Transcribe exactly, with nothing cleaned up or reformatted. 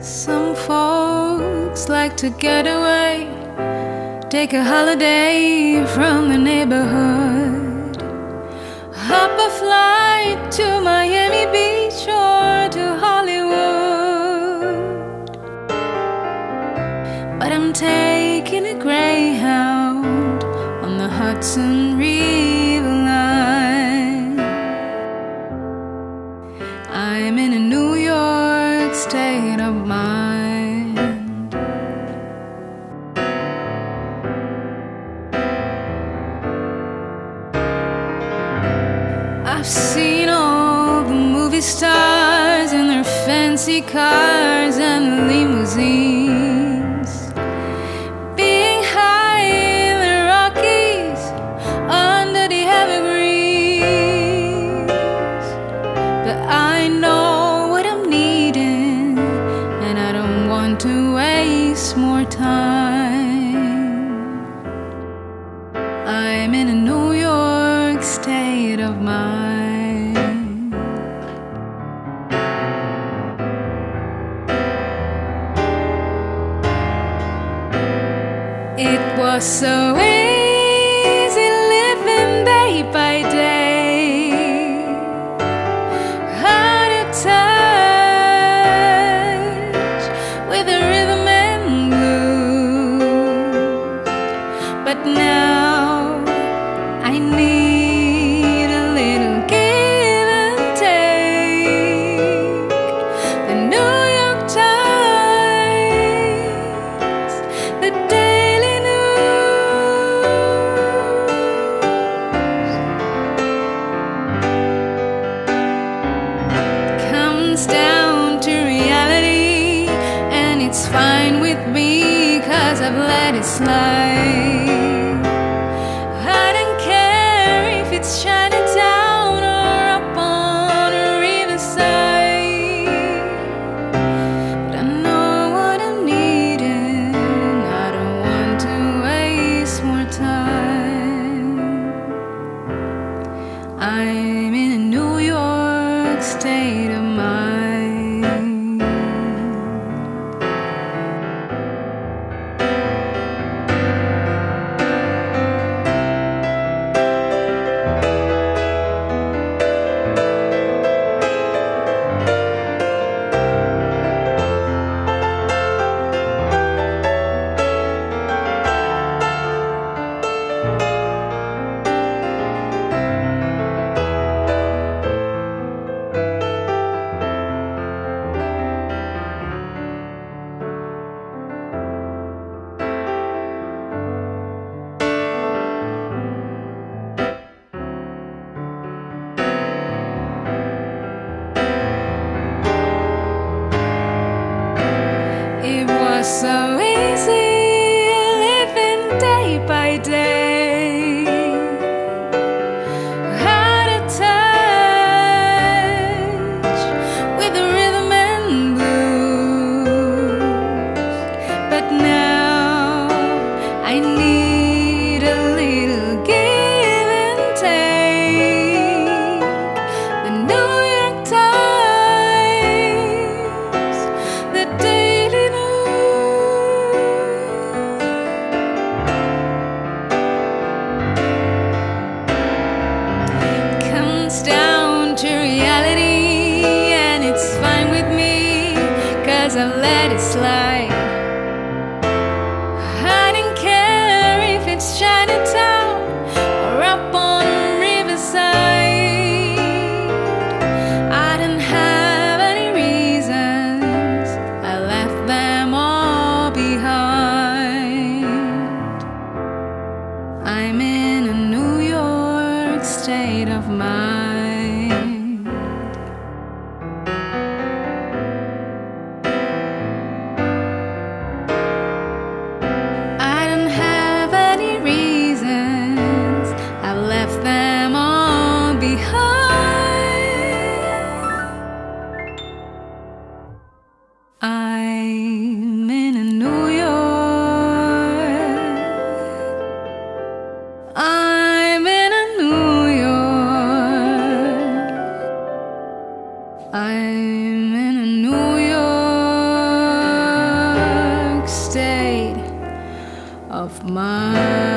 Some folks like to get away, take a holiday from the neighborhood, hop a flight to Miami Beach or to Hollywood. But I'm taking a Greyhound on the Hudson River line. I'm in a New York state of mind. I've seen all the movie stars in their fancy cars and limousines, being high in the Rockies under the heavy breeze. But I know what I'm needing, and I don't want to waste more time. I'm in a New York state of mind. It was so easy living day by day, out of touch with the rhythm and blues. But now I need a little give and take. The New York Times, the day down to reality, and it's fine with me, cause I've let it slide. I don't care if it's Chinatown or up on a riverside, but I know what I'm needing, I don't want to waste more time. I'm in a New York state of mind. It was so easy living day by day, out of touch with the rhythm and blues. But now I need a little give and take. The New York Times, the day down to reality, and it's fine with me, cause I've let it slide. I don't care if it's Chinatown or up on Riverside. I don't have any reasons, I left them all behind. I'm in a New York state of mind. I'm in a New York. I'm in a New York. I'm in a New York. of mine.